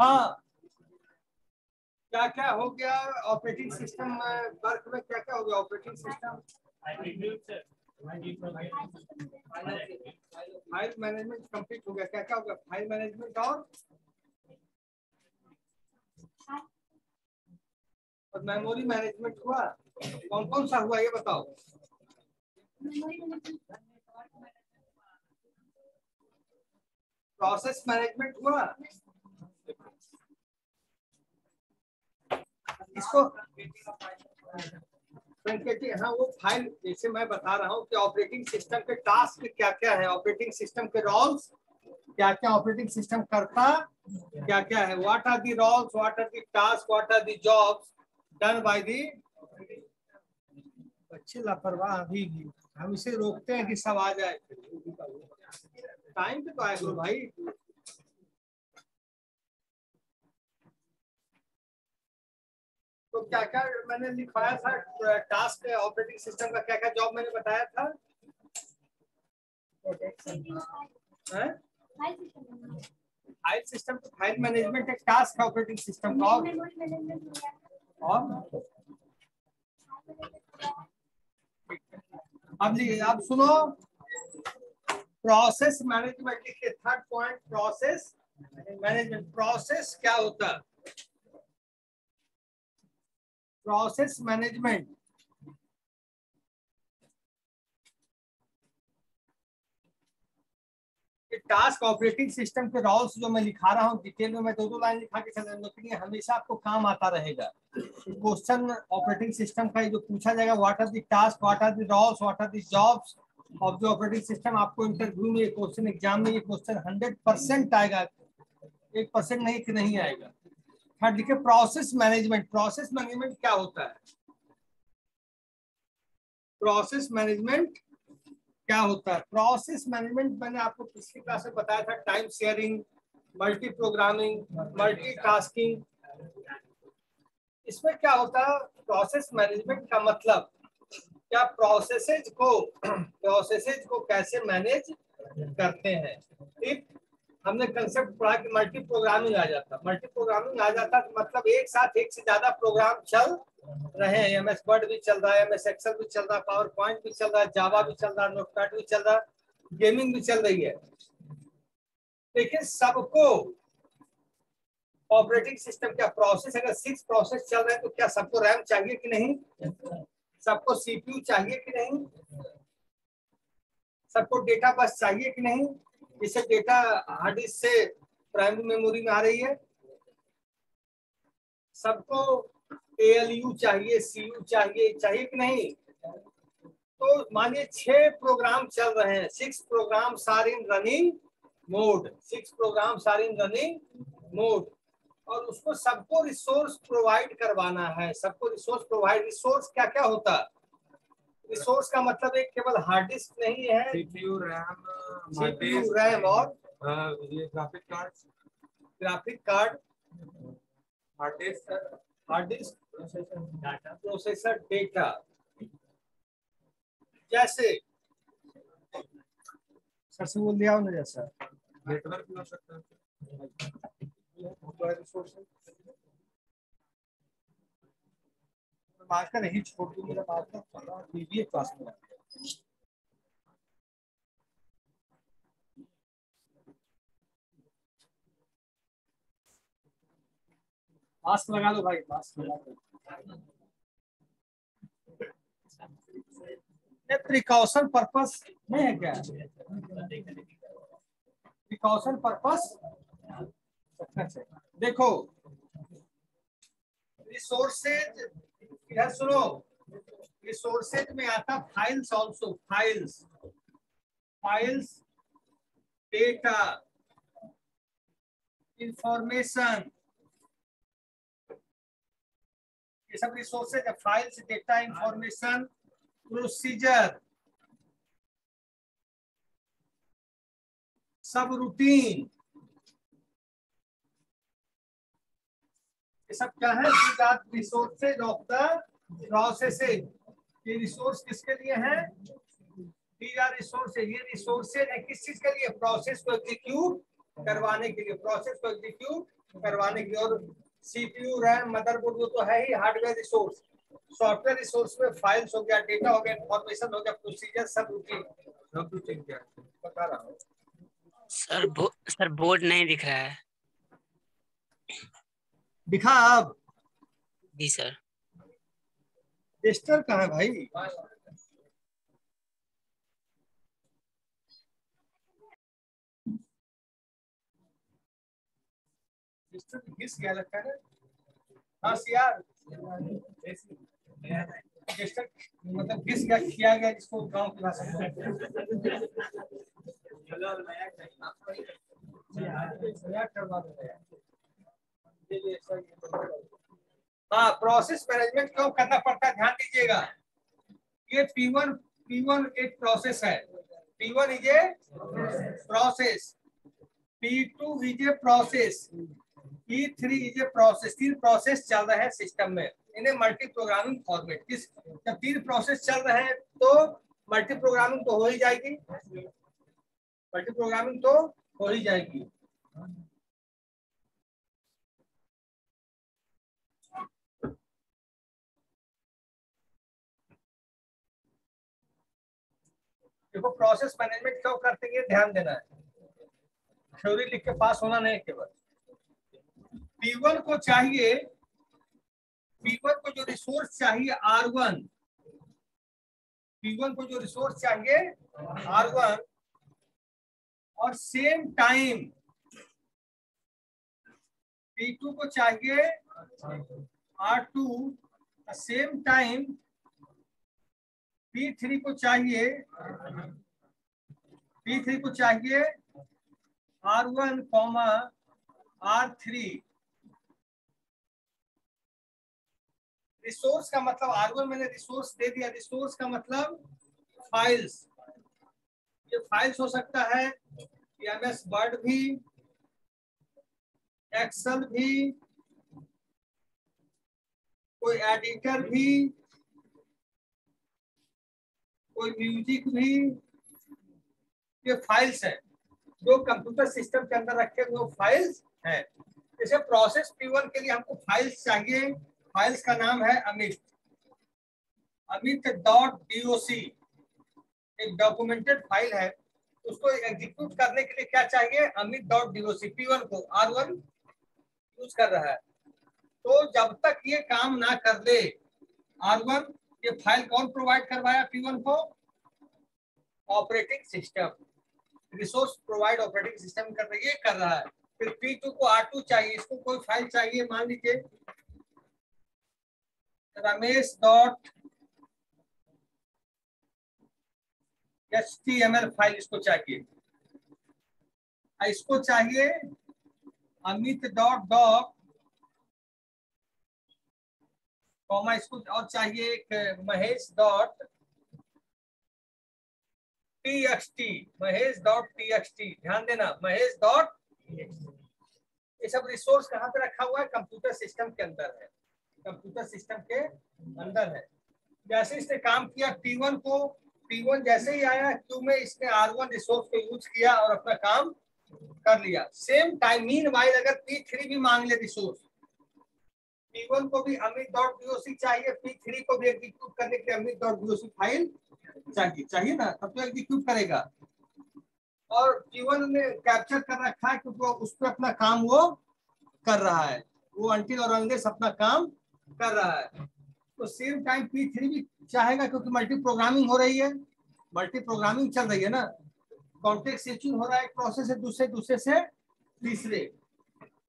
हाँ, क्या क्या हो गया ऑपरेटिंग सिस्टम वर्क में, क्या क्या हो गया operating system, file management complete हो गया, क्या क्या हो गया फाइल मैनेजमेंट और मेमोरी मैनेजमेंट हुआ, कौन कौन सा हुआ ये बताओ। प्रोसेस मैनेजमेंट हुआ, इसको हाँ वो फाइल, जैसे मैं बता रहा हूँ कि ऑपरेटिंग सिस्टम के टास्क क्या क्या है, ऑपरेटिंग सिस्टम के रोल्स क्या क्या, ऑपरेटिंग सिस्टम करता क्या क्या है, what are the roles, what are the task, what are the jobs done by the. बच्चे लापरवाह अभी भी, हम इसे रोकते हैं कि सब आ जाए, टाइम पे तो आए करो भाई। तो क्या क्या मैंने लिखवाया था टास्क ऑपरेटिंग सिस्टम का, क्या क्या जॉब मैंने बताया था, फाइल सिस्टम, फाइल मैनेजमेंट एक टास्क है ऑपरेटिंग सिस्टम का, और अब सुनो प्रोसेस मैनेजमेंट के third point, process management. Process क्या होता है, process management task operating system के रोल्स जो मैं लिखा रहा हूँ डिटेल में, मैं दो लाइन लिखा के चल रहा हूँ, हमेशा आपको काम आता रहेगा। क्वेश्चन ऑपरेटिंग सिस्टम का जो पूछा जाएगा, what are the task, what are the roles, what are the jobs of the operating system, आपको इंटरव्यू में ये क्वेश्चन, एग्जाम में ये क्वेश्चन 100% आएगा, 1% नहीं कि नहीं आएगा। हाँ देखिए, प्रोसेस मैनेजमेंट, प्रोसेस मैनेजमेंट क्या होता है, प्रोसेस मैनेजमेंट क्या होता है। प्रोसेस मैनेजमेंट मैंने आपको पिछली क्लास में बताया था, time sharing, multi programming, multi tasking, इसमें क्या होता है प्रोसेस मैनेजमेंट का मतलब, क्या प्रोसेसेज को कैसे मैनेज करते हैं। ठीक, हमने कंसेप्ट पढ़ा कि मल्टी प्रोग्रामिंग आ जाता, मल्टी प्रोग्रामिंग आ जाता तो मतलब एक साथ एक से ज्यादा प्रोग्राम चल रहे हैं, एमएस वर्ड भी चल रहा है, एमएस एक्सेल भी चल रहा है, पावर पॉइंट भी चल रहा है, जावा भी चल रहा है, नोटपैड भी चल रहा है, गेमिंग भी चल रही है, लेकिन सबको ऑपरेटिंग सिस्टम क्या प्रोसेस, अगर 6 प्रोसेस चल रहे हैं तो क्या सबको रैम चाहिए कि नहीं, सबको सीपीयू चाहिए कि नहीं, सबको डेटा बस चाहिए कि नहीं, जिससे डेटा हार्ड डिस्क से प्राइमरी मेमोरी में आ रही है, सबको ALU चाहिए, CU चाहिए, चाहिए कि नहीं। तो मानिए 6 प्रोग्राम चल रहे हैं, 6 program are in running mode, 6 program are in running mode, और उसको सबको रिसोर्स प्रोवाइड करवाना है, सबको रिसोर्स प्रोवाइड। रिसोर्स क्या क्या होता है, रिसोर्स का मतलब एक केवल हार्ड डिस्क नहीं है, सीपीयू, रैम और ये graphic card, hard disk, processor, data. जैसे सर से बोल दिया ना, जैसा नेटवर्क भी हो सकता है रिसोर्स, नहीं छोड़ दूं मेरा बात का बीबीए क्लास में। मास्क लगा लो भाई, मास्क लगा लो, प्रिकॉशन पर्पस नहीं है क्या, प्रिकॉशन पर्पस रखना चाहिए। देखो रिसोर्सेज, यह सुनो, रिसोर्सेज में आता files also, files, data, information, ये सब रिसोर्सेज है, फाइल्स, डेटा, इंफॉर्मेशन, प्रोसीजर, सब रूटीन, ये सब क्या है? These are resources of the processes. ये रिसोर्स किसके लिए है? These are resources. ये रिसोर्सेज है किस चीज के लिए? प्रोसेस को एग्जीक्यूट करवाने के लिए, प्रोसेस को एग्जीक्यूट करवाने के लिए। और सीपीयू, रैम, मदरबोर्ड वो तो है ही हार्डवेयर रिसोर्स। सॉफ्टवेयर रिसोर्स में फाइल्स हो गया, डेटा हो गया, इन्फॉर्मेशन हो गया, प्रोसीजर, सब रूटीन बता रहा हूँ। सर बोर्ड नहीं दिख रहा है। दिखा अब? जी सर। टेस्टर कहाँ है भाई? टेस्टर किस क्या लगता है? हाँ यार, टेस्टर मतलब किस क्या किया गया जिसको गाँव खिला सकते? हाँ, प्रोसेस मैनेजमेंट क्यों करना पड़ता है, ध्यान दीजिएगा। ये P1 एक प्रोसेस है। P1 is a process, P2 is a process, P3 is a process. तीन प्रोसेस चल रहे हैं सिस्टम में, इन्हें मल्टी प्रोग्रामिंग फॉर्मेट। किस जब तीन प्रोसेस चल रहे हैं तो मल्टी प्रोग्रामिंग तो हो ही जाएगी, मल्टी प्रोग्रामिंग तो हो ही जाएगी। देखो प्रोसेस मैनेजमेंट क्यों करते हैं, ध्यान देना है, थ्योरी लिख के पास होना नहीं केवल। P1 को चाहिए, P1 को जो रिसोर्स चाहिए R1, P1 को जो रिसोर्स चाहिए R1, और सेम टाइम P2 को चाहिए R2, सेम टाइम P3 को चाहिए R1 कॉमा R3। रिसोर्स का मतलब R1 मैंने रिसोर्स दे दिया, रिसोर्स का मतलब फाइल्स। ये फाइल्स हो सकता है MS वर्ड भी, एक्सेल भी, कोई एडिटर भी, कोई म्यूजिक भी। ये फाइल्स हैं जो कंप्यूटर सिस्टम के अंदर रखे हुए फाइल्स हैं। जैसे प्रोसेस P1 के लिए हमको फाइल्स चाहिए, फाइल्स का नाम है अमित, amit.doc। एक डॉक्यूमेंटेड फाइल है, उसको एग्जीक्यूट करने के लिए क्या चाहिए? amit.doc। P1 को R1 यूज कर रहा है, तो जब तक ये काम ना कर ले R1, ये फाइल कौन प्रोवाइड करवाया P1 को? Operating system. Resource provide operating system कर रही है, कर रहा है। फिर P2 को R2 चाहिए, इसको कोई फाइल चाहिए, मान लीजिए ramesh.html फाइल इसको चाहिए। इसको चाहिए amit.doc, इसको और चाहिए एक महेश.txt। ध्यान देना, महेश.txt। ये सब रिसोर्स कहाँ पे रखा हुआ है? कंप्यूटर सिस्टम के अंदर है, कंप्यूटर सिस्टम के अंदर है। जैसे इसने काम किया P1 को, P1 जैसे ही आया क्यू में, इसने R1 रिसोर्स को यूज किया और अपना काम कर लिया। सेम टाइम मीनवाइल अगर P3 भी मांग ले रिसोर्स, P1 को भी amit.doc चाहिए, P3 को भी एग्जीक्यूट करने के लिए amit.doc फाइल चाहिए ना, तब तो एग्जीक्यूट करेगा। और P1 ने कैप्चर कर रखा है क्योंकि उस पर अपना काम वो कर रहा है, वो अंटिल और अनलेस अपना काम कर रहा है। तो सेम टाइम P3 भी चाहेगा क्योंकि मल्टी प्रोग्रामिंग हो रही है, मल्टी प्रोग्रामिंग चल रही है ना, कॉन्टेक्स्ट स्विचिंग हो रहा है, प्रोसेस है दूसरे से तीसरे।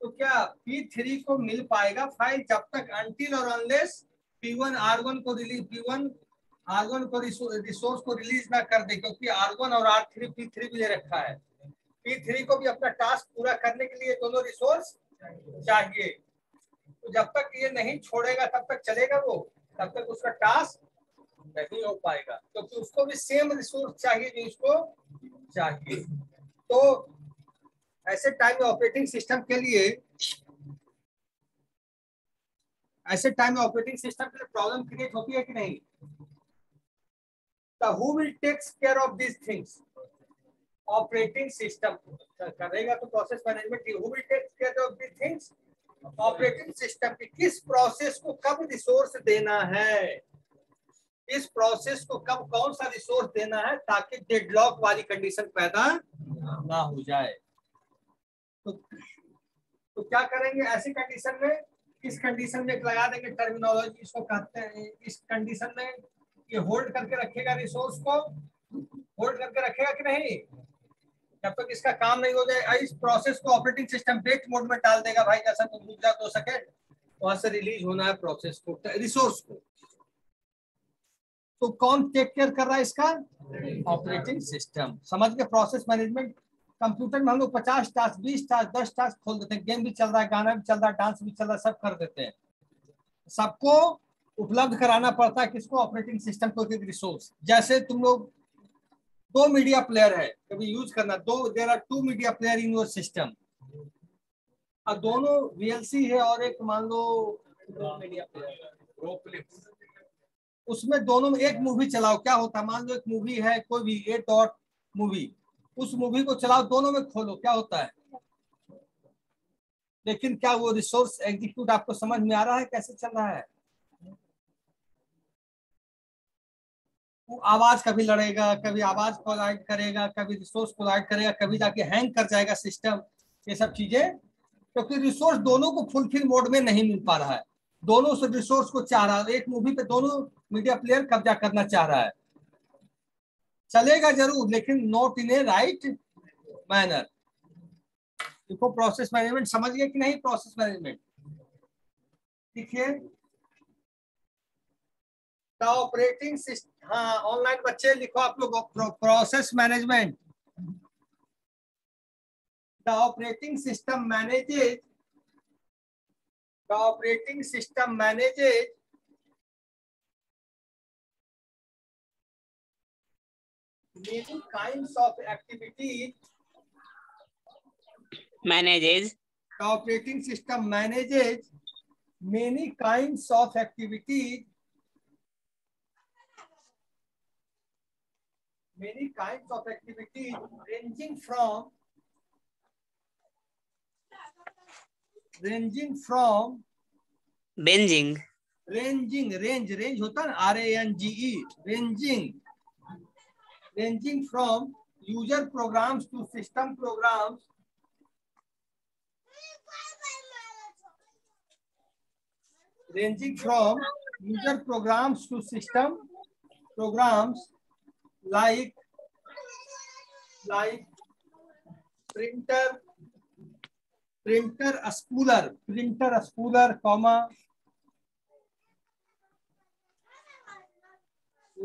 तो क्या P3 को मिल पाएगा फाइल? जब तक अंटिल और अनलेस P1 R1 को रिसोर्स को रिलीज ना कर दे, क्योंकि R1 और R3 P3 भी ले रखा है। P3 को भी अपना टास्क पूरा करने के लिए दोनों रिसोर्स चाहिए। तो जब तक ये नहीं छोड़ेगा तब तक चलेगा वो, तब तक उसका टास्क नहीं हो पाएगा, क्योंकि उसको भी सेम रिसोर्स चाहिए जो इसको चाहिए। तो ऐसे टाइम ऑपरेटिंग सिस्टम के लिए ऐसे टाइम में ऑपरेटिंग सिस्टम के लिए प्रॉब्लम क्रिएट होती है कि नहीं? तो who will takes care of this things? Operating system करेगा। तो process management, who will takes care of this things? Operating system की किस प्रोसेस को कब रिसोर्स देना है, इस प्रोसेस को कब कौन सा रिसोर्स देना है ताकि डेडलॉक वाली कंडीशन पैदा ना हो जाए। तो क्या करेंगे ऐसी कंडीशन में, इस कंडीशन में एक लगा देंगे टर्मिनोलॉजी, इसको कहते हैं। इस कंडीशन में ये होल्ड करके रखेगा, रिसोर्स को होल्ड करके रखेगा कि नहीं, जब तक इसका काम नहीं हो जाए। इस प्रोसेस को ऑपरेटिंग सिस्टम वेट मोड में डाल देगा, भाई जैसा तुम रुक जाओ 2 सेकेंड, वहां से रिलीज होना है प्रोसेस को, रिसोर्स को। तो कौन टेक केयर कर रहा है इसका? Operating system. समझ गए प्रोसेस मैनेजमेंट। कंप्यूटर में हम लोग 50 टास्क, 20 टास्क, 10 टास्क खोल देते हैं, गेम भी चल रहा है, गाना भी चल रहा है, डांस भी चल रहा है, सब कर देते हैं। सबको उपलब्ध कराना पड़ता है किसको? ऑपरेटिंग सिस्टम को एक रिसोर्स। जैसे तुम लोग 2 मीडिया प्लेयर है, कभी यूज करना, 2 media player in your system, और दोनों VLC है और एक मान लो मीडिया प्लेयर, उसमें दोनों में एक मूवी चलाओ। क्या होता है, मान लो एक मूवी है कोई भी A.मूवी, उस मूवी को चलाओ, दोनों में खोलो, क्या होता है? लेकिन क्या वो रिसोर्स एग्जीक्यूट आपको समझ में आ रहा है कैसे चल रहा है? वो आवाज कभी लड़ेगा, कभी आवाज कोलाइड करेगा, कभी रिसोर्स कोलाइड करेगा, कभी जाके हैंग कर जाएगा सिस्टम, ये सब चीजें, क्योंकि रिसोर्स दोनों को फुलफिल मोड में नहीं मिल पा रहा है। दोनों से रिसोर्स को चाह रहा है, एक मूवी पे दोनों मीडिया प्लेयर कब्जा करना चाह रहा है, चलेगा जरूर लेकिन not in a right manner. देखो प्रोसेस मैनेजमेंट समझ गए कि नहीं? प्रोसेस मैनेजमेंट देखिए द ऑपरेटिंग सिस्टम। हाँ ऑनलाइन बच्चे लिखो आप लोग process management. The operating system manages, the operating system manages many kinds of activities, manages, the operating system manages many kinds of activities, many kinds of activities ranging from range होता ना RANGE, ranging from user programs to system programs, like printer spooler, comma,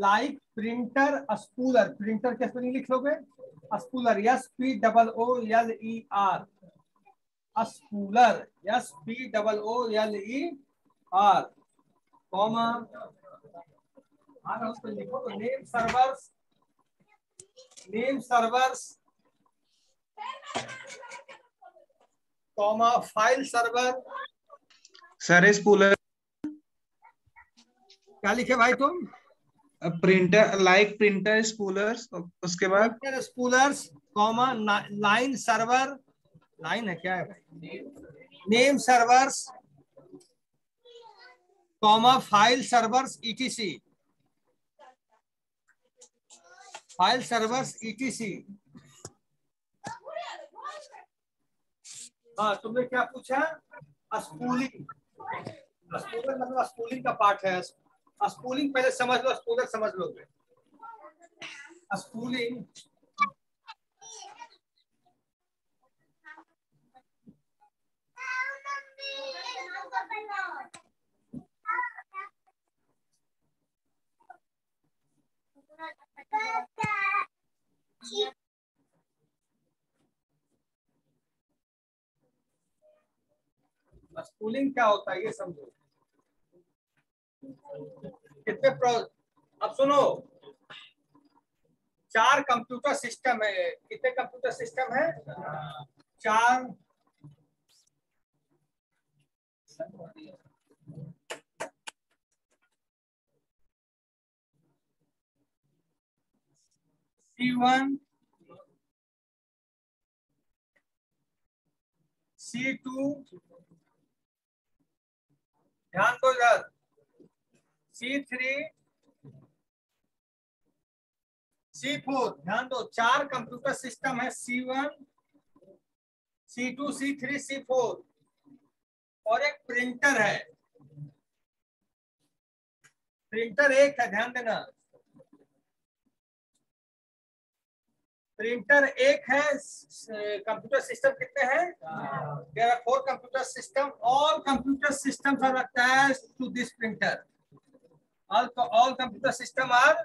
like printer spooler, printer के spelling लिख लोगे spooler, SPOOLER spooler, SPOOLER, comma, लिखो तो name servers, comma file server. Sir spooler क्या लिखे भाई तुम? प्रिंटर, लाइक प्रिंटर स्पूलर्स, उसके बाद printer spoolers, comma line server, line है क्या है भाई, name servers, comma file servers ETC, file servers ETC। हाँ तुमने क्या पूछा? स्पूलिंग, स्पूलर मतलब स्पूलिंग का पार्ट है। स्पूलिंग पहले समझ लो, स्पूलर समझ लोगे। स्पूलिंग स्पूलिंग क्या होता है ये समझो। कितने अब सुनो, 4 कंप्यूटर सिस्टम है, कितने कंप्यूटर सिस्टम है? 4 C1, C2, ध्यान दो यार, C3, C4, ध्यान दो, चार कंप्यूटर सिस्टम है, C1, C2, C3, C4 और एक प्रिंटर है, प्रिंटर एक है, ध्यान देना, प्रिंटर एक है, कंप्यूटर सिस्टम कितने हैं? There are 4 computer system, all computer systems are attached to this printer. All computer system are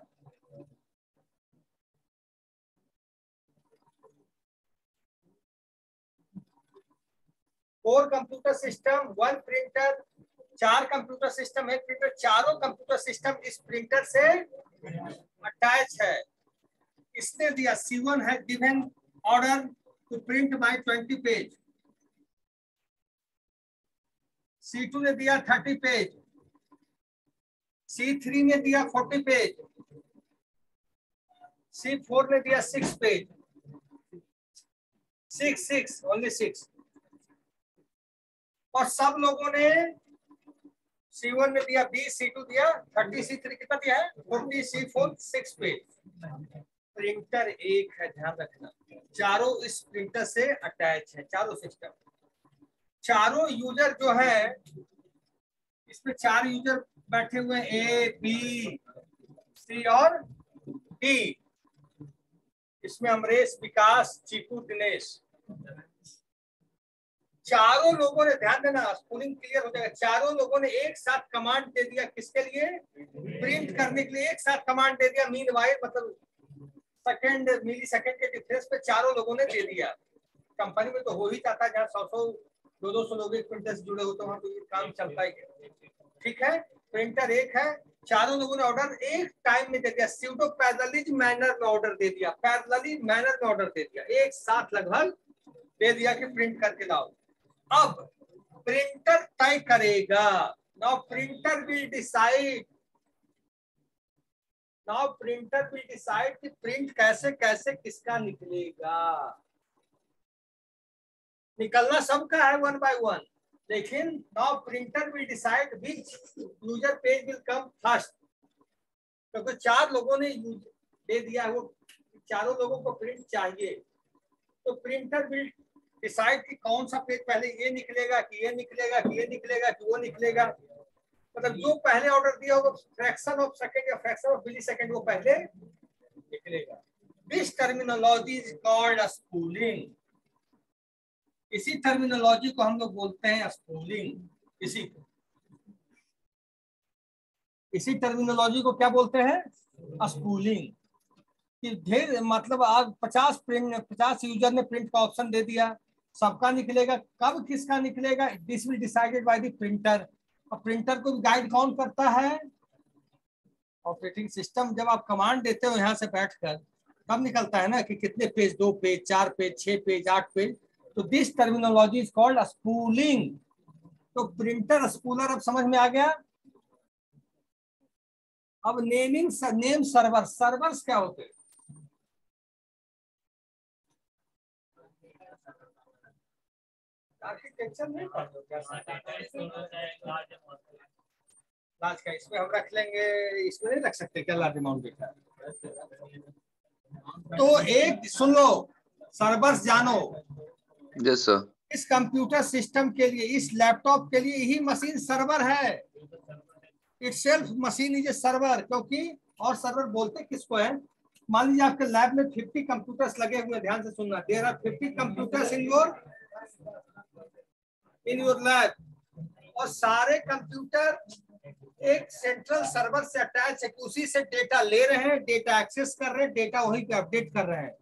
four computer system, 1 printer, 4 computer system, 1 printer, चारों कंप्यूटर सिस्टम इस प्रिंटर से अटैच है। इसने दिया C1 है given order to print by 20 page, C2 ने दिया 30 page, C3 ने दिया 40 पेज, C4 ने दिया 6 पेज, 6, ओनली 6, और सब लोगों ने C1 ने दिया 20, C2 दिया 30, C3 कितना दिया है 40, C4 6 पेज। प्रिंटर एक है, ध्यान रखना, चारों इस प्रिंटर से अटैच है, चारों सिस्टम, चारों यूजर जो है, इसमें 4 यूजर बैठे हुए हैं, A, B, C और D, इसमें अमरेश, विकास, चीकू, दिनेश, चारों लोगों ने, ध्यान देना, स्पूलिंग क्लियर हो जाएगा, चारों लोगों ने एक साथ कमांड दे दिया, किसके लिए? प्रिंट करने के लिए एक साथ कमांड दे दिया, मीनवाइल मतलब सेकंड मिली सेकंड के डिफरेंस पे चारों लोगों ने दे दिया। कंपनी में तो हो ही जाता है, जहाँ 100-100, 200-200 लोग एक प्रिंटर से जुड़े होते हैं, वहाँ तो ये काम चलता ही है, ठीक है। प्रिंटर एक है, चारों लोगों ने ऑर्डर एक टाइम में दे दिया, स्यूडो पैरेलल मैनर में ऑर्डर दे दिया, पैरेलल मैनर में ऑर्डर दे दिया, एक साथ लगभग दे दिया कि प्रिंट करके लाओ। अब प्रिंटर तय करेगा, नाउ प्रिंटर विल डिसाइड, कि प्रिंट कैसे कैसे किसका निकलेगा। निकलना सबका है 1 by 1, लेकिन now printer will decide which user page will come first, क्योंकि 4 लोगों ने दे दिया, वो चारों लोगों को प्रिंट चाहिए, तो प्रिंटर विल डिसाइड कि कौन सा पेज पहले ये निकलेगा कि ये निकलेगा कि ये निकलेगा कि वो निकलेगा, मतलब जो पहले ऑर्डर दिया होगा फ्रैक्शन ऑफ सेकंड या फ्रैक्शन ऑफ मिली सेकंड वो पहले निकलेगा। This terminology is called spooling, इसी टर्मिनोलॉजी को हम लोग बोलते हैं स्पूलिंग, इसी टर्मिनोलॉजी को क्या बोलते हैं? स्पूलिंग। ढेर मतलब आज 50 यूजर ने प्रिंट का ऑप्शन दे दिया, सबका निकलेगा, कब किसका निकलेगा this will decided by the printer, और प्रिंटर को गाइड कौन करता है? Operating system. जब आप कमांड देते हो यहाँ से बैठकर तब निकलता है ना कि कितने page, 2 page 4 page 6 page 8 page, तो this terminology is called spooling. तो प्रिंटर स्पूलर अब समझ में आ गया। अब नेमिंग, नेम सर्वर, सर्वर्स क्या होते हैं? आर्किटेक्चर में लार्ज का इसमें हम रख लेंगे, इसमें नहीं रख सकते क्या लार्ज अमाउंट का? तो एक सुन लो, सर्वर्स जानो। Yes sir. इस कंप्यूटर सिस्टम के लिए, इस लैपटॉप के लिए ही मशीन सर्वर है, itself machine is a server, क्योंकि और सर्वर बोलते किसको है? मान लीजिए आपके लैब में 50 कंप्यूटर्स लगे हुए, ध्यान से सुनना, there are 50 computers in your lab, और सारे कंप्यूटर एक सेंट्रल सर्वर से अटैच है, उसी से डेटा ले रहे हैं, डेटा एक्सेस कर रहे हैं, डेटा वहीं पे अपडेट कर रहे हैं,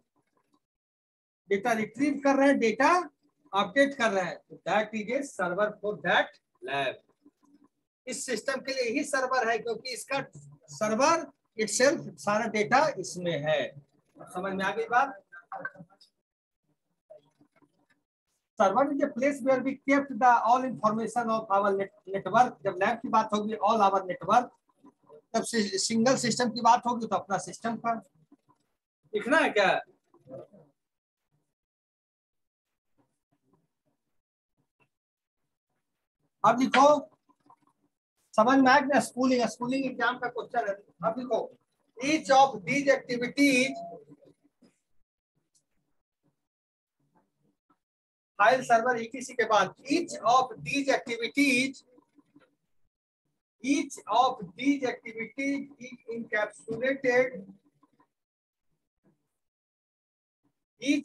डेटा रिट्रीव कर रहे हैं, डेटा अपडेट कर रहे हैं, that is a server for that lab. इस सिस्टम के लिए ही सर्वर है, क्योंकि इसका सर्वर इटसेल्फ सारा डेटा इसमें है। समझ में आ गई बात? Server is a place where we keep the all information of our network. जब लैब की बात होगी ऑल आवर नेटवर्क, जब सिंगल सिस्टम की बात होगी तो अपना सिस्टम पर, लिखना है क्या? अब लिखो, समझ में आया ना? स्कूलिंग स्कूलिंग एग्जाम का क्वेश्चन है। अब लिखो, each of these activities file server इसी के बाद each of these activities is encapsulated in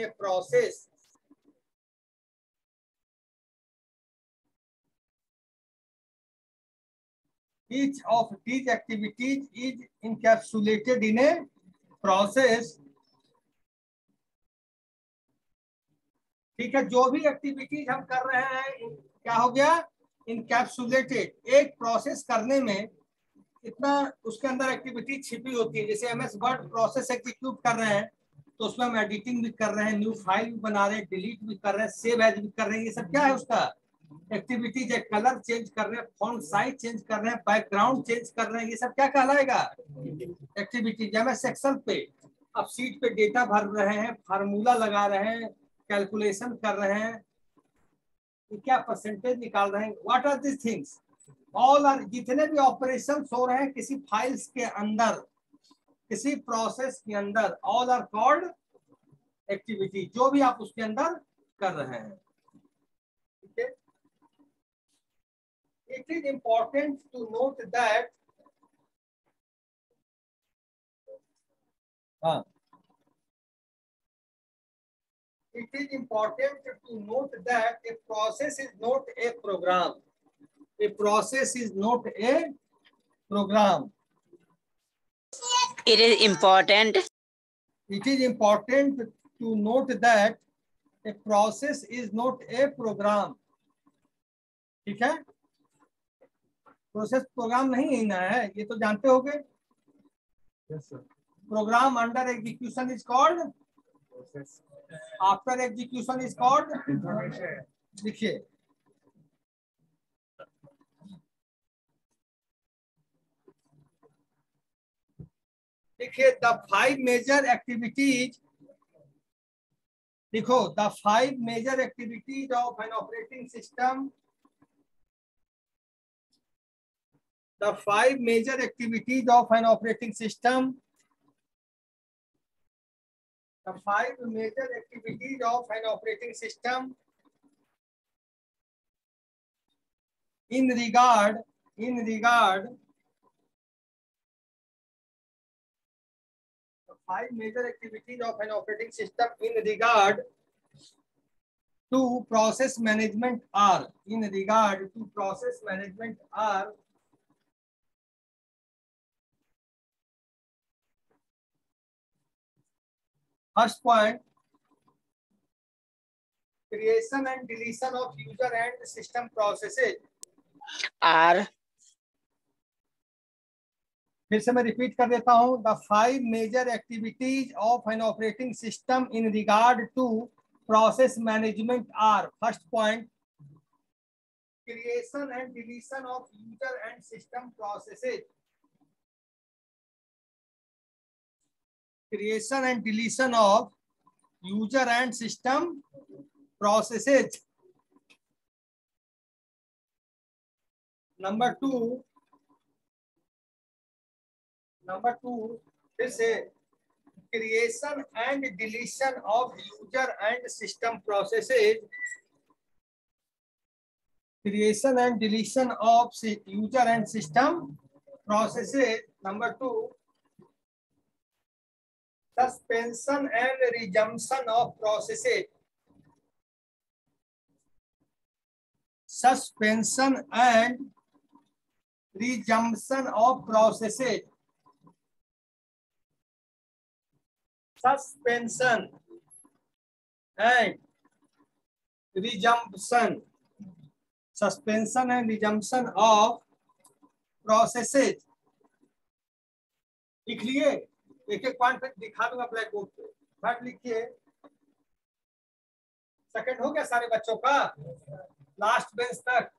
a process ठीक है, जो भी एक्टिविटीज हम कर रहे हैं क्या हो गया? इनकैप्सुलेटेड। एक प्रोसेस करने में इतना उसके अंदर एक्टिविटी छिपी होती है। जैसे एमएस वर्ड प्रोसेस एग्जीक्यूट कर रहे हैं तो उसमें हम एडिटिंग भी कर रहे हैं, न्यू फाइल भी बना रहे हैं, डिलीट भी कर रहे हैं, सेव एज भी कर रहे हैं। ये सब क्या है उसका एक्टिविटीज है। कलर चेंज कर रहे हैं, फॉन्ट साइज चेंज कर रहे हैं, बैकग्राउंड चेंज कर रहे हैं, ये सब क्या कहलाएगा? एक्टिविटीज। एमएस एक्सेल पे अब शीट पे डेटा भर रहे हैं, फार्मूला लगा रहे हैं, कैलकुलेशन कर रहे हैं, क्या परसेंटेज निकाल रहे हैं, what are this things all are. जितने भी ऑपरेशंस हो रहे हैं किसी फाइल्स के अंदर, किसी प्रोसेस के अंदर, ऑल आर कॉल्ड एक्टिविटी। जो भी आप उसके अंदर कर रहे हैं, ठीक है। It is important to note that a process is not a program. ठीक है, प्रोसेस प्रोग्राम नहीं ना है, ये तो जानते हो गए। Program under execution is called process, after execution is called. देखिए, द फाइव मेजर एक्टिविटीज, लिखो the 5 major activities of an operating system. The 5 major activities of an operating system. The 5 major activities of an operating system the 5 major activities of an operating system in regard to process management are first point, creation and deletion of user and system processes are। फिर से मैं repeat कर देता हूं, the five major activities of an operating system in regard to process management are. First point, creation and deletion of user and system processes. Creation and deletion of user and system processes. Number two, फिर से creation and deletion of user and system process is creation and deletion of user and system processes. Number two, suspension and resumption of processes. Suspension and resumption of processes. Suspension and resumption, suspension and resumption of processes. लिख लिए, एक एक point पे दिखा दूंगा black board पे। फट लिखिए, सेकंड हो गया सारे बच्चों का लास्ट बेंच तक।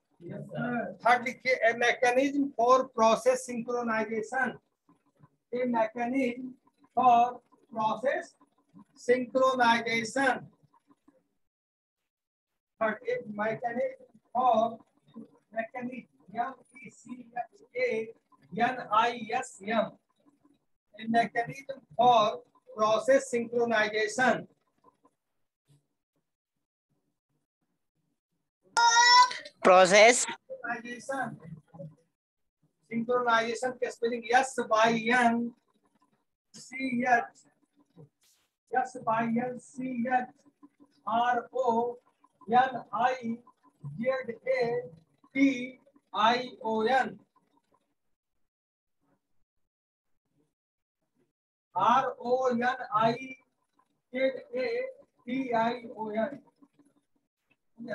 थर्ड लिखिए, a mechanism for process synchronization. A mechanism for process synchronization. Third, a mechanism for mechanism mechanism for process synchronization। Process synchronization, synchronization के spelling SYNCRONIZATION।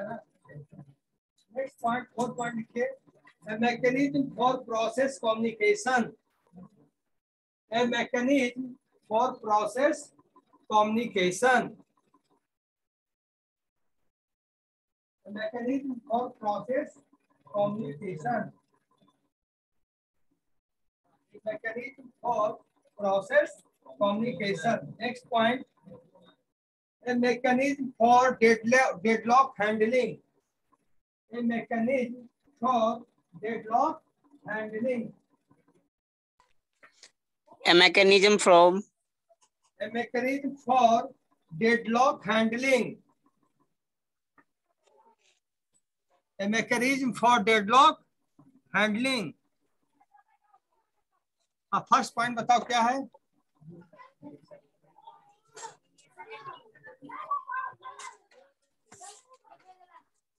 RONIZATION। Next point, fourth point लिखिए, mechanism for process communication. A mechanism for process communication. Mechanism for process communication. Mechanism for process communication। Next point, a mechanism for deadlock handling। A mechanism for deadlock handling। A mechanism for deadlock handling। A mechanism for deadlock handling। अब first point बताओ क्या है।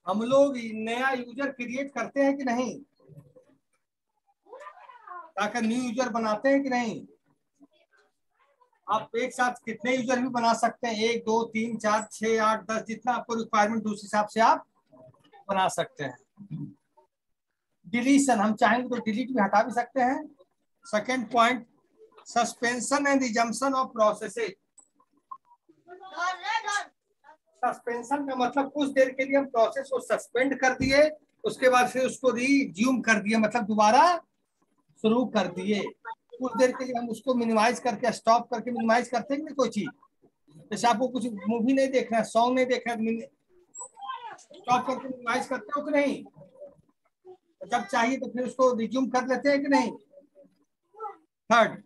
हम लोग नया user create करते हैं कि नहीं, ताकि न्यू यूजर बनाते हैं कि नहीं। आप एक साथ कितने यूजर भी बना सकते हैं, 1 2 3 4 6 8 10, जितना आपको रिक्वायरमेंट उस हिसाब से आप बना सकते हैं। डिलीशन, हम चाहेंगे तो डिलीट भी हटा भी सकते हैं। Second point, suspension and resumption of processes. Suspension का मतलब कुछ देर के लिए हम प्रोसेस को सस्पेंड कर दिए, उसके बाद फिर उसको रिज्यूम कर दिए, मतलब दोबारा शुरू कर दिए। कुछ देर के लिए हम उसको मिनिमाइज करके, स्टॉप करके मिनिमाइज करते हैं। कोई चीज जैसे आपको कुछ मूवी नहीं देखना है, सॉन्ग नहीं देखना है, स्टॉप करके मिनिमाइज करते हो कि नहीं। जब चाहिए तो फिर उसको रिज्यूम कर लेते हैं कि नहीं। Third,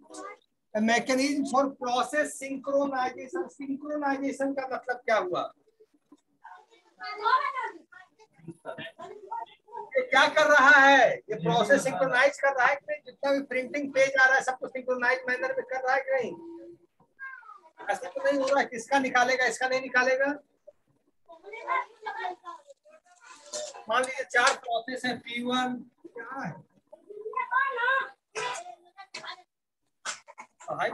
mechanism for process synchronization. Synchronization का मतलब क्या हुआ, ये क्या कर रहा है, ये प्रोसेस सिंक्रोनाइज कर रहा है कि नहीं। जितना भी प्रिंटिंग पेज आ रहा है सब कुछ सिंक्रोनाइज मैनर में कर रहा है कि नहीं। ऐसा तो नहीं हो रहा किसका निकालेगा इसका नहीं निकालेगा। मान लीजिए 4 प्रोसेस है, P1 क्या है हाँ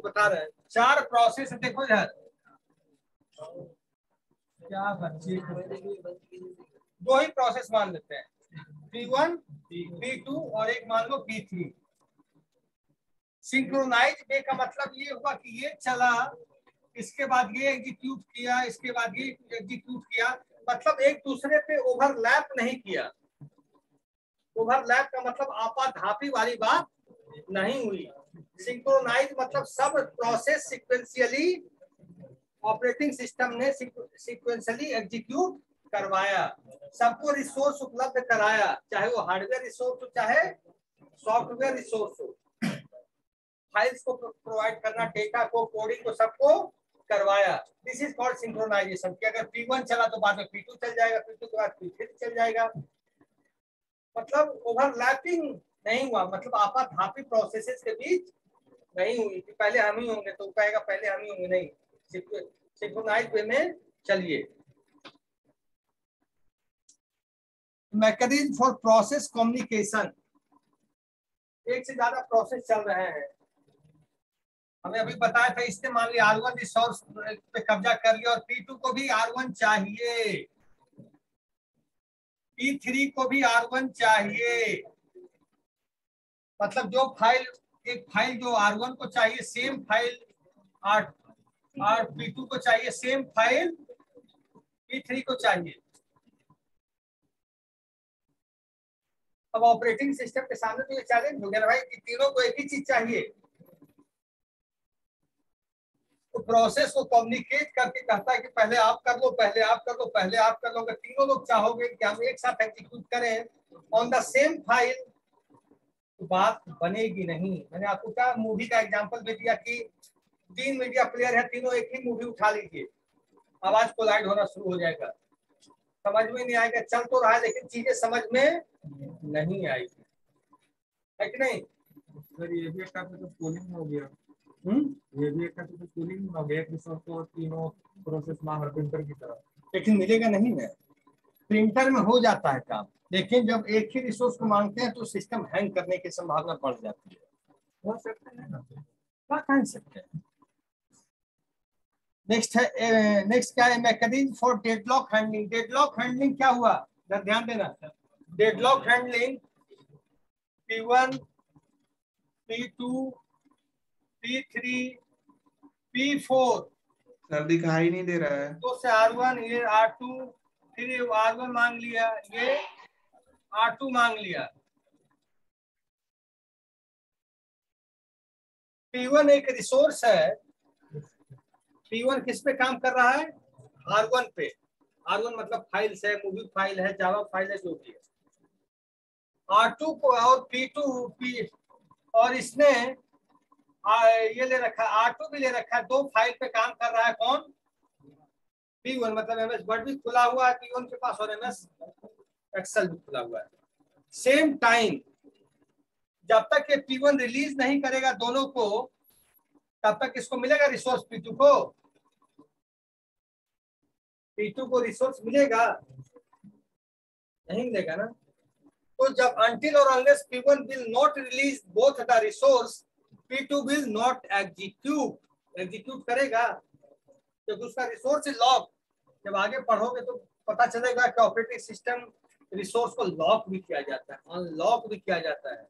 बता रहे हैं 4 प्रोसेस। देखो यार क्या बच्चे, दो ही प्रोसेस मान लेते हैं, P1, P2 और एक मान लो P3। सिंक्रोनाइज वे का मतलब ये हुआ कि ये चला, इसके बाद ये एग्जीक्यूट किया, इसके बाद ये एग्जीक्यूट किया, मतलब एक दूसरे पे ओवरलैप नहीं किया। ओवरलैप का मतलब आपाधापी वाली बात नहीं हुई। सिंक्रोनाइज मतलब सब प्रोसेस सीक्वेंशियली ऑपरेटिंग सिस्टम ने सीक्वेंशियली एग्जीक्यूट करवाया, सबको रिसोर्स उपलब्ध कराया, चाहे वो हार्डवेयर रिसोर्स हो चाहे सॉफ्टवेयर रिसोर्स हो। फाइल्स को प्रोवाइड करना, डेटा को, कोडिंग को, सबको करवाया। This is called synchronization. कि अगर P1 चला तो बाद में P2 चल जाएगा, P2 के बाद P3 चल जाएगा, मतलब ओवरलैपिंग नहीं हुआ, मतलब आपाधापी प्रोसेसेस के बीच नहीं हुई कि पहले हम ही होंगे, तो कहेगा पहले हम ही होंगे, नहीं, सिंक्रोनाइज्ड वे में चलिए। मैकेनिज्म फॉर प्रोसेस कम्युनिकेशन, एक से ज्यादा प्रोसेस चल रहे हैं, हमें अभी बताया था, इसने मान लिया R1 रिसोर्स पे कब्जा कर लिया और P2 को भी R1 चाहिए, P3 को भी R1 चाहिए, मतलब जो फाइल, एक फाइल जो R1 को चाहिए सेम फाइल P2 को चाहिए, सेम फाइल P3 को चाहिए। अब ऑपरेटिंग सिस्टम के सामने तो ये चैलेंज हो गया भाई कि तीनों को एक ही चीज चाहिए, तो प्रोसेस को कम्युनिकेट करके कहता है कि पहले आप कर लो, पहले आप कर लो, पहले आप कर लो, अगर तीनों लोग चाहोगे कि हम एक साथ एक्जीक्यूट करें ऑन द सेम फाइल तो बात बनेगी नहीं। मैंने आपको क्या मूवी का एग्जाम्पल भी दिया कि तीन मीडिया प्लेयर है, तीनों एक ही मूवी उठा लीजिए, आवाज कोलाइड होना शुरू हो जाएगा, समझ में नहीं आएगा, चल तो रहा है लेकिन चीजें समझ में नहीं आएगी, है कि नहीं। सर ये भी एक टाइप का पूलिंग हो गया, ये भी एक टाइप का पूलिंग हो गया, किसको तो तीनों प्रोसेस मांग रहे प्रिंटर की तरह, लेकिन मिलेगा नहीं ना, प्रिंटर में हो जाता है काम, लेकिन जब एक ही रिसोर्स को मांगते हैं तो सिस्टम हैंग करने की संभावना बढ़ जाती है। हो सकता है ना, क्या कह सकते हैं। नेक्स्ट है, नेक्स्ट क्या है, mechanism for deadlock handling. Deadlock handling क्या हुआ, ध्यान देना, deadlock handling P1, P2, P3, P4 sir दिखाई नहीं दे रहा है, तो से R1, ये R2, फिर ये R1 मांग लिया, ये R2 मांग लिया, P1 एक रिसोर्स है, P1 किस पे काम कर रहा है, R1 पे, R1 मतलब फाइल्स है, मूवी फाइल है, जावा फाइल है, जो भी है। R2 को और P2 और इसने ये ले रखा, R2 भी ले रखा है, दो फाइल पे काम कर रहा है कौन, P1, मतलब MS वर्ड भी खुला हुआ है P1 के पास और MS एक्सेल भी खुला हुआ है। सेम टाइम जब तक ये P1 रिलीज नहीं करेगा दोनों को, तब तक इसको मिलेगा रिसोर्स P2 को, P2 को रिसोर्स मिलेगा नहीं, मिलेगा ना, तो जब until or unless P1 will not release both the resource, P2 will not execute करेगा, क्योंकि उसका रिसोर्स ही लॉक। जब आगे पढ़ोगे तो पता चलेगा कि ऑपरेटिंग सिस्टम रिसोर्स को लॉक भी किया जाता है, अनलॉक भी किया जाता है,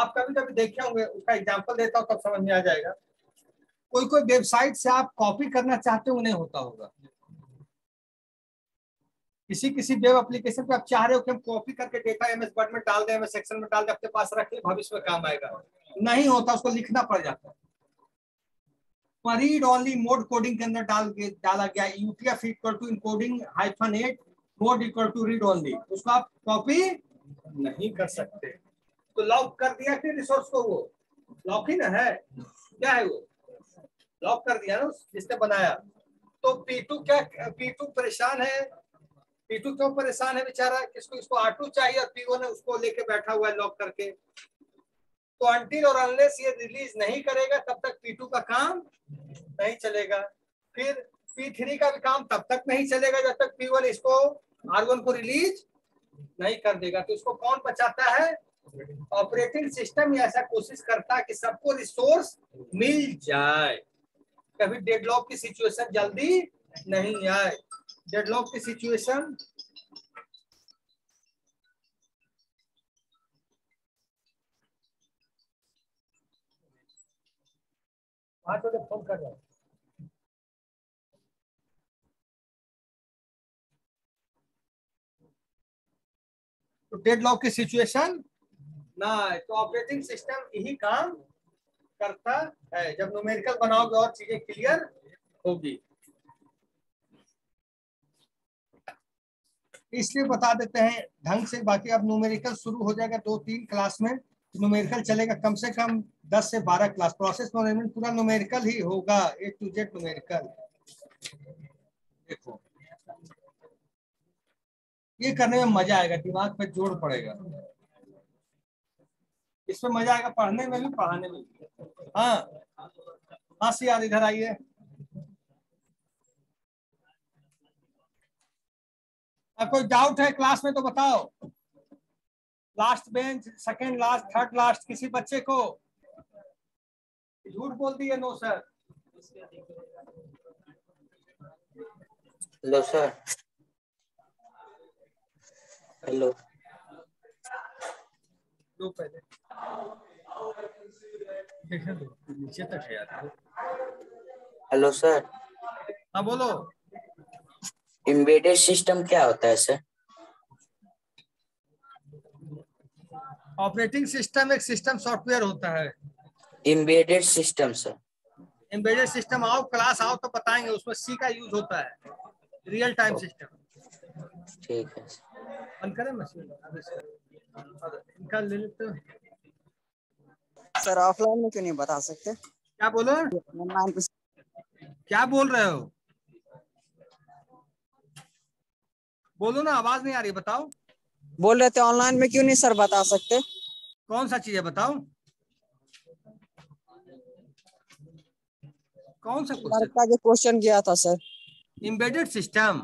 आप कभी कभी देखे होंगे, उसका एग्जांपल देता हूँ तब समझ में आ जाएगा। कोई कोई वेबसाइट से आप कॉपी करना चाहते हो, उन्हें होता होगा, किसी किसी वेब एप्लीकेशन पे आप चाह रहे हो कि हम कॉपी करके डेटा एमएस वर्ड में डाल दें, एमएस एक्सेल में डाल दें, अपने पास रख ले, भविष्य में काम आएगा, नहीं होता, उसको लिखना पड़ जाता है। रीड ओनली मोड कोडिंग के अंदर डाला गया UTF equal to encoding hyphen 8 mode equal to read only, उसको आप कॉपी नहीं कर सकते, तो लॉक कर दिया कि रिसोर्स को, वो लॉक ही ना है, क्या है वो, लॉक कर दिया ना जिसने बनाया। तो P2 क्या, P2 परेशान है, P2 क्यों परेशान है बेचारा, किसको, इसको R2 चाहिए और P1 ने उसको लेके बैठा हुआ है लॉक करके, तो अंटिल और अनलेस ये रिलीज नहीं करेगा तब तक P2 का काम नहीं चलेगा, फिर P3 का भी काम तब तक नहीं चलेगा जब तक P1 इसको R1 को रिलीज नहीं कर देगा। तो इसको कौन बचाता है, ऑपरेटिंग सिस्टम ही ऐसा कोशिश करता है कि सबको रिसोर्स मिल जाए, कभी डेडलॉक की सिचुएशन जल्दी नहीं आए। डेडलॉक की सिचुएशन तो फोन कर रहा है, तो डेडलॉक की सिचुएशन ना, तो ऑपरेटिंग सिस्टम यही काम करता है। जब न्यूमेरिकल बनाओगे और चीजें क्लियर होगी, इसलिए बता देते हैं ढंग से, बाकी अब न्यूमेरिकल शुरू हो जाएगा 2-3 क्लास में, न्यूमेरिकल चलेगा कम से कम 10 से 12 क्लास, प्रोसेस मैनेजमेंट पूरा न्यूमेरिकल ही होगा, A to Z न्यूमेरिकल। देखो ये करने में मजा आएगा, दिमाग पर जोर पड़ेगा। इसमें मजा आएगा पढ़ने में भी पढ़ाने में भी। हाँ हाँ सियार इधर आइए। कोई डाउट है क्लास में तो बताओ। Last bench, second last, third last, किसी बच्चे को झूठ बोल दिए? No sir. Hello sir. Hello दो पहले नीचे तक है यार। Hello sir. हाँ बोलो। एम्बेडेड सिस्टम क्या होता है सर? ऑपरेटिंग सिस्टम एक सिस्टम सॉफ्टवेयर होता है। Embedded system sir. Embedded system आओ, क्लास आओ तो बताएंगे। उसमें सी का यूज होता है, रियल टाइम सिस्टम। ठीक है बंद करें मशीन इनका ले लेते हैं। सर ऑफलाइन में क्यों नहीं बता सकते? क्या बोलो? क्या बोल रहे हो? बोलो ना, आवाज नहीं आ रही। बताओ। बोल रहे थे ऑनलाइन में क्यों नहीं सर बता सकते? कौन सा चीज है बताओ? कौन सा क्वेश्चन किया था सर? Embedded system.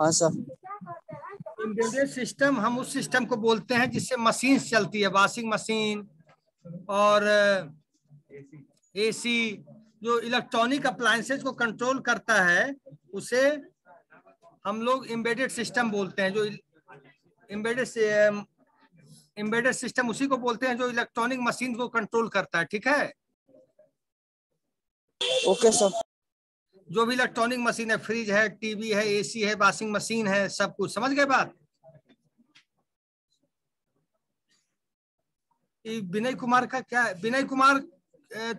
हाँ सर। एम्बेडेड सिस्टम हम उस सिस्टम को बोलते हैं जिससे मशीन चलती है, वॉशिंग मशीन और एसी, जो इलेक्ट्रॉनिक अप्लायंसेज को कंट्रोल करता है उसे हम लोग एम्बेडेड सिस्टम बोलते हैं। जो एम्बेडेड सिस्टम उसी को बोलते हैं जो इलेक्ट्रॉनिक मशीन को कंट्रोल करता है। ठीक है ओके सर। जो भी इलेक्ट्रॉनिक मशीन है, फ्रिज है, टीवी है, एसी है, वॉशिंग मशीन है, सब कुछ। समझ गए बात? विनय कुमार का क्या? विनय कुमार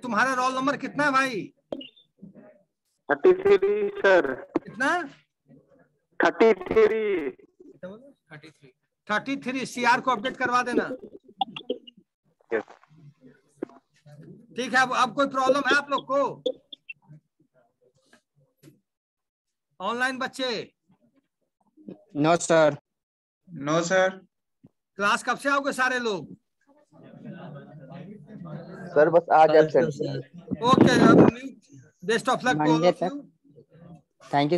तुम्हारा रोल नंबर कितना है भाई? 33 सर। कितना? 33। 33। सीआर को अपडेट करवा देना। ठीक है। अब कोई प्रॉब्लम है आप लोग को? ऑनलाइन बच्चे? No sir. No sir. Class कब से आओगे सारे लोग? सर बस आज absent. Okay, best of luck. Thank you.